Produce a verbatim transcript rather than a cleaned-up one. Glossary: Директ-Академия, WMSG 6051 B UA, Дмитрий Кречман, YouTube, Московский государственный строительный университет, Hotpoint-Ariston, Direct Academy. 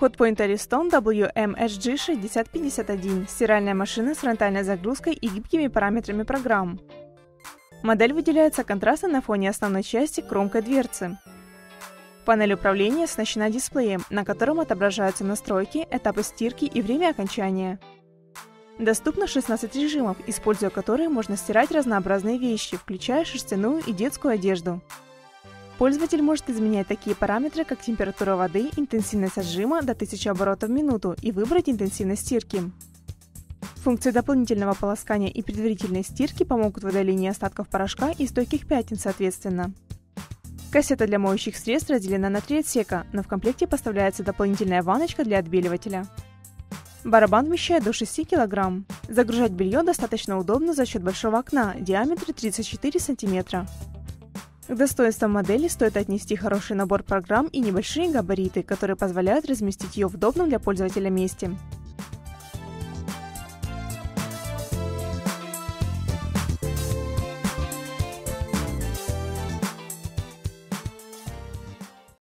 Hotpoint-Ariston дабл ю эм эс джи шесть тысяч пятьдесят один, стиральная машина с фронтальной загрузкой и гибкими параметрами программ. Модель выделяется контрастно на фоне основной части кромкой дверцы. Панель управления оснащена дисплеем, на котором отображаются настройки, этапы стирки и время окончания. Доступно шестнадцать режимов, используя которые можно стирать разнообразные вещи, включая шерстяную и детскую одежду. Пользователь может изменять такие параметры, как температура воды, интенсивность отжима до тысячи оборотов в минуту и выбрать интенсивность стирки. Функции дополнительного полоскания и предварительной стирки помогут в удалении остатков порошка и стойких пятен соответственно. Кассета для моющих средств разделена на три отсека, но в комплекте поставляется дополнительная ванночка для отбеливателя. Барабан вмещает до шести килограмм. Загружать белье достаточно удобно за счет большого окна, диаметр тридцать четыре сантиметра. К достоинствам модели стоит отнести хороший набор программ и небольшие габариты, которые позволяют разместить ее в удобном для пользователя месте.